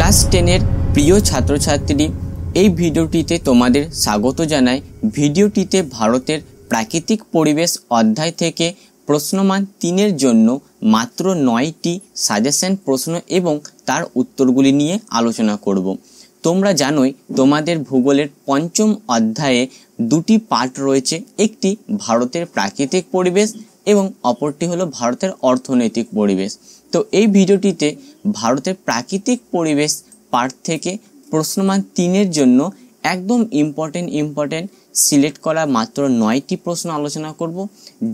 Class 10 এর প্রিয় ছাত্রছাত্রী এই ভিডিওটিতে তোমাদের স্বাগত জানাই। ভিডিওটিতে ভারতের প্রাকৃতিক পরিবেশ অধ্যায় থেকে প্রশ্নমান 3 এর জন্য মাত্র 9টি সাজেশন প্রশ্ন এবং তার উত্তরগুলি নিয়ে আলোচনা করব। তোমরা জানোই তোমাদের ভূগোলের 5ম অধ্যায়ে দুটি পার্ট রয়েছে, একটি ভারতের প্রাকৃতিক পরিবেশ এবং অপরটি হলো ভারতের অর্থনৈতিক পরিবেশ। তো এই ভিডিওটিতে ভারতের প্রাকৃতিক পরিবেশ পার্ট থেকে প্রশ্নমান 3 এর জন্য একদম ইম্পর্টেন্ট সিলেক্ট করা মাত্র 9টি প্রশ্ন আলোচনা করব,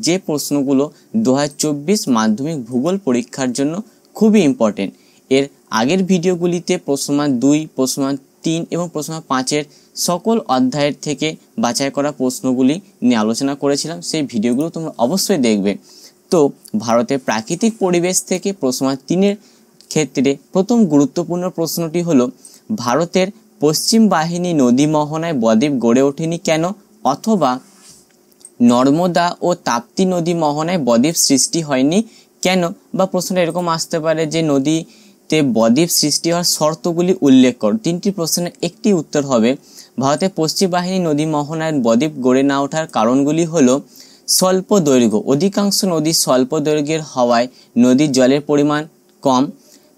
যে প্রশ্নগুলো 2024 মাধ্যমিক ভূগোল পরীক্ষার জন্য খুবই ইম্পর্টেন্ট। এর আগের ভিডিওগুলিতে প্রশ্নমান 2, প্রশ্নমান 3 এবং প্রশ্নমান 5 সকল অধ্যায়ের থেকে বাছাই করা প্রশ্নগুলি নিয়ে আলোচনা করেছিলাম, সেই ভিডিওগুলো তোমরা অবশ্যই দেখবে। তো ভারতের প্রাকৃতিক পরিবেশ থেকে প্রশ্নমান 3 ক্ষেত্রে প্রথম গুরুত্বপূর্ণ প্রশ্নটি হলো ভারতের পশ্চিম বাহিনী নদী মোহনায় বদ্বীপ গড়ে ওঠেনি কেন, অথবা নর্মদা ও তাপ্তি নদী মোহনায় বদ্বীপ সৃষ্টি হয়নি কেন, বা প্রশ্নটা এরকম আসতে পারে যে নদীতে বদ্বীপ সৃষ্টি হওয়ার শর্তগুলি উল্লেখ কর। 3টি প্রশ্নের একটি উত্তর হবে ভারতের পশ্চিম বাহিনী নদী মোহনায় বদ্বীপ গড়ে না ওঠার কারণগুলি হলো স্বল্প দৈর্ঘ্য, অধিকাংশ নদী স্বল্প দৈর্ঘ্যের হওয়ায় নদীর জলের পরিমাণ কম,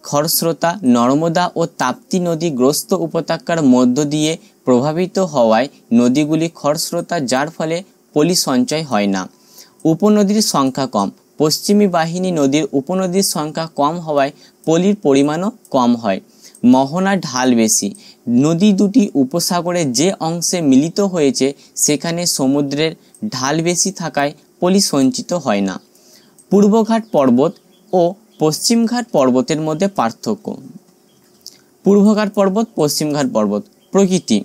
খরস্রোতা, নর্মদা ও তাপ্তি নদী গ্রস্ত উপত্যকার মধ্য দিয়ে প্রভাবিত হওয়ায় নদীগুলি খরস্রোতা, যার ফলে পলি সঞ্চয় হয় না, উপনদীর সংখ্যা কম, পশ্চিমী বাহিনী নদীর উপনদীর সংখ্যা কম হওয়ায় পলির পরিমাণও কম হয়, মোহনা ঢাল বেশি, নদী দুটি উপসাগরের যে অংশে মিলিত হয়েছে সেখানে সমুদ্রের ঢাল বেশি থাকায় পলি সঞ্চিত হয় না, পূর্বঘাট পর্বত ও পশ্চিমঘাট পর্বতের মধ্যে পার্থক্য, পূর্বঘাট পর্বত পশ্চিমঘাট পর্বত। প্রকৃতি: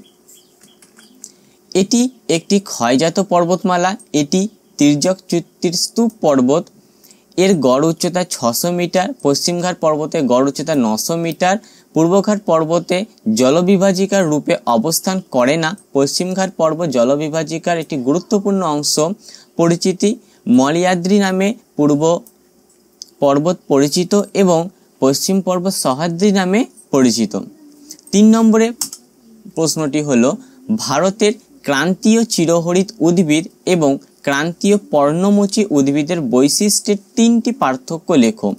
এটি একটি ক্ষয়জাত পর্বতমালা, এটি তির্যক স্তূপ পর্বত, এর গড় উচ্চতা 600 মিটার, পশ্চিমঘাট পর্বতে গড় উচ্চতা 900 মিটার, পূর্বঘাট পর্বতে জলবিভাজিকার রূপে অবস্থান করে না, পশ্চিমঘাট পর্বত জলবিভাজিকার একটি গুরুত্বপূর্ণ অংশ। পরিচিতি: মলয়াদ্রি নামে পূর্ব পর্বত পরিচিত এবং পশ্চিম পর্বত সহ্যাদ্রি নামে পরিচিত। 3 নম্বরে প্রশ্নটি হলো ভারতের ক্রান্তীয় চিরহরিত উদ্ভিদ এবং ক্রান্তীয় পর্ণমোচী উদ্ভিদের বৈশিষ্ট্যের 3টি পার্থক্য লেখো।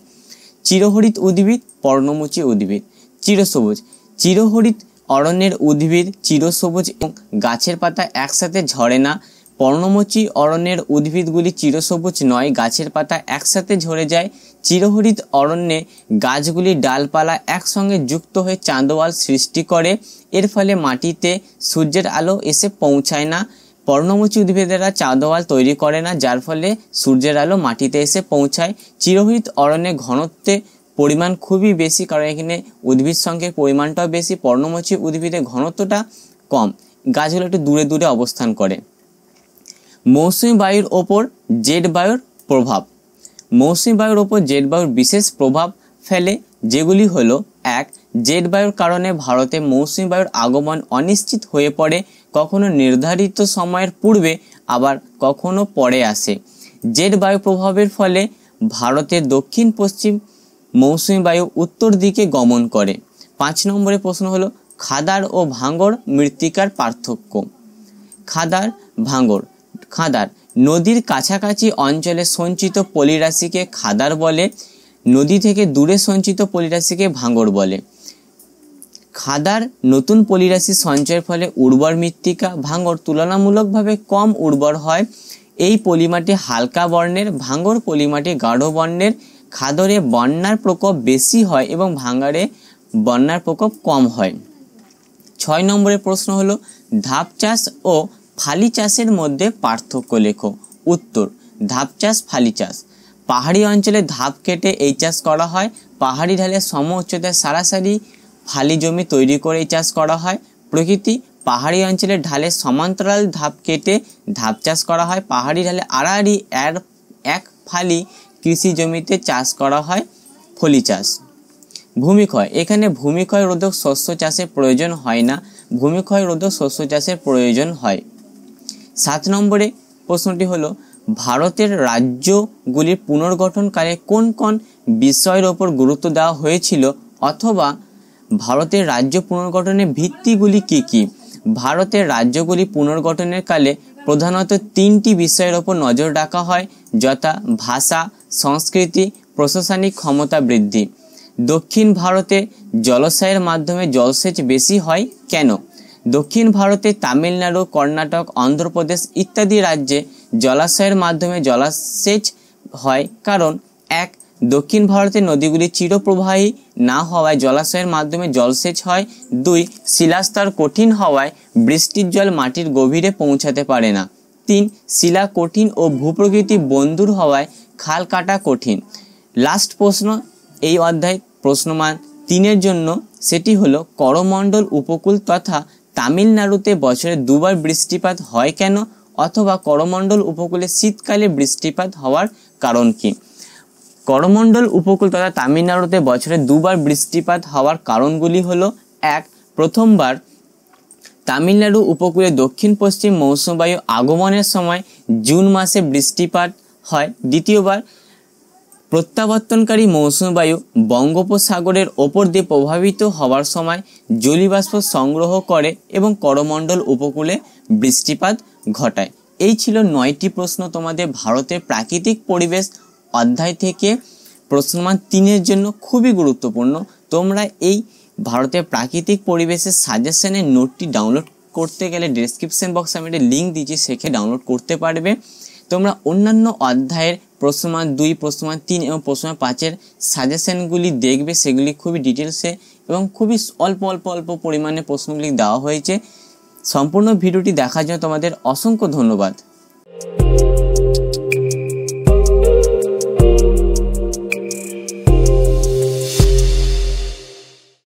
চিরহরিত উদ্ভিদ, পর্ণমোচী উদ্ভিদ, চিরসবুজ: চিরহরিত অরণ্যের উদ্ভিদ চিরসবুজ এবং গাছের পাতা একসাথে ঝরে না। পর্ণমোচী অরণ্যের উদ্ভিদগুলি চিরসবুজ নয়, গাছের পাতা একসাথে ঝরে যায়। চিরহরিত অরণ্যে গাছগুলি ডালপালা একসঙ্গে যুক্ত হয়ে চাঁদোয়াল সৃষ্টি করে, এর ফলে মাটিতে সূর্যের আলো এসে পৌঁছায় না। পর্ণমোচী উদ্ভিদেরা চাঁদোয়াল তৈরি করে না, যার ফলে সূর্যের আলো মাটিতে এসে পৌঁছায়। চিরহরিত অরণ্যে ঘনত্বে পরিমাণ খুবই বেশি, কারণ এখানে উদ্ভিদ সংখ্যের পরিমাণটাও বেশি। পর্ণমোচী উদ্ভিদের ঘনত্বটা কম, গাছগুলো একটু দূরে দূরে অবস্থান করে। মৌসুমী বায়ুর ওপর জেট বায়ুর প্রভাব: মৌসুমী বায়ুর ওপর জেট বায়ুর বিশেষ প্রভাব ফেলে, যেগুলি হলো 1. জেট বায়ুর কারণে ভারতে মৌসুমী বায়ুর আগমন অনিশ্চিত হয়ে পড়ে, কখনো নির্ধারিত সময়ের পূর্বে আবার কখনো পরে আসে। জেট বায়ু প্রভাবের ফলে ভারতের দক্ষিণ পশ্চিম মৌসুমী বায়ু উত্তর দিকে গমন করে। 5 নম্বরে প্রশ্ন হলো খাদার ও ভাঙড় মৃত্তিকার পার্থক্য। খাদার, ভাঙড়: খাদার নদীর কাছাকাছি অঞ্চলে সঞ্চিত পলিরাশিকে খাদার বলে, নদী থেকে দূরে সঞ্চিত পলিরাশিকে ভাঙড় বলে। খাদার নতুন পলিরাশি সঞ্চয়ের ফলে উর্বর মৃত্তিকা, ভাঙড় তুলনামূলকভাবে কম উর্বর হয়। এই পলিমাটি হালকা বর্ণের, ভাঙড় পলিমাটি গাঢ় বর্ণের। খাদরে বন্যার প্রকোপ বেশি হয় এবং ভাঙড়ে বন্যার প্রকোপ কম হয়। 6 নম্বরের প্রশ্ন হলো ধাপ চাষ ও ফালি চাষের মধ্যে পার্থক্য লেখো। উত্তর: ধাপ চাষ, ফালি চাষ। পাহাড়ি অঞ্চলে ধাপ কেটে এই চাষ করা হয়। পাহাড়ি ঢালে সম উচ্চতায় সারাসারি ফালি জমি তৈরি করে এই চাষ করা হয়। প্রকৃতি: পাহাড়ি অঞ্চলে ঢালে সমান্তরাল ধাপ কেটে ধাপ চাষ করা হয়। পাহাড়ি ঢালে আড়াআড়ি এক ফালি কৃষি জমিতে চাষ করা হয়, ফলি চাষ। ভূমিক্ষয়: এখানে ভূমিক্ষয় রোধক শস্য চাষের প্রয়োজন হয় না, ভূমিক্ষয় রোধক শস্য চাষের প্রয়োজন হয়। 7 নম্বরে প্রশ্নটি হলো ভারতের রাজ্যগুলির পুনর্গঠনকালে কোন কোন বিষয়ের ওপর গুরুত্ব দেওয়া হয়েছিল, অথবা भारतेर राज्य पुनर्गठनेर भित्तिगुली कि कि भारतेर राज्यगुली पुनर्गठनेर काले प्रधानत तीनटी विषयेर ओपर नजर रखा हय यथा भाषा संस्कृति प्रशासनिक क्षमता बृद्धि। दक्षिण भारते जलाशयेर माध्यमे जलसेच बेशी हय केन? दक्षिण भारते तमिलनाड़ू कर्णाटक आंध्र प्रदेश इत्यादि राज्ये जलाशयेर माध्यमे जलसेच हय कारण एक दक्षिण भारते नदीगुली चिरप्रवाही ना हवाय जलाशयेर माध्यमे जलसेच हय। दुई शिलास्तर कठिन हवाय बृष्टिर जल माटिर गभीरे पौंछाते पारे ना। तीन शिला कठिन और भूप्रकृति बंधुर हवाय खाल काटा कठिन। लास्ट प्रश्न এই অধ্যায় প্রশ্নমান ৩ এর জন্য সেটি হলো করমণ্ডল উপকূল তথা তামিলনাড়ুতে বছরে দুবার বৃষ্টিপাত হয় কেন অথবা করমণ্ডল উপকূলে শীতকালে বৃষ্টিপাত হওয়ার কারণ কি? করমণ্ডল উপকূল তথা তামিলনাড়ুতে বছরে দুবার বৃষ্টিপাত হওয়ার কারণগুলি হলো এক প্রথমবার তামিলনাড়ু উপকূলে দক্ষিণ পশ্চিম মৌসুমী বায়ু আগমনের সময় জুন মাসে বৃষ্টিপাত হয়। দ্বিতীয়বার प्रत्यावर्तनकारी मौसुमी वायु बंगोपसागर ओपर दिए प्रभावित तो हवार समय जलीबाष्प संग्रह करे एवं करमंडल उपकूले बृष्टिपात घटाय। एई छिलो 9टी प्रश्न तुम्हारे भारतेर प्राकृतिक परिवेश अध्याय थेके प्रश्नमान 3 एर जन्य खूबी गुरुत्वपूर्ण। तोमरा एई भारतेर प्राकृतिक परिवेशेर साजेशनेर नोटटी डाउनलोड करते गेले डेसक्रिपशन बक्स आमि एकटा लिंक दिएछि सेखाने डाउनलोड करते पारबे। तोमरा अन्यान्य अध्यायेर प्रश्नमान 2 प्रश्नमान 3 एवं प्रश्नमान 5 सजेशनगुली देखबे सेगुली खूब डिटेल्स एवं खूब अल्प अल्प अल्प परिमाणे प्रश्नगुली देওয়া হয়েছে। सम्पूर्ण भिडियोटी देखार जोन्नो तोमादेर असंख्य धन्यवाद।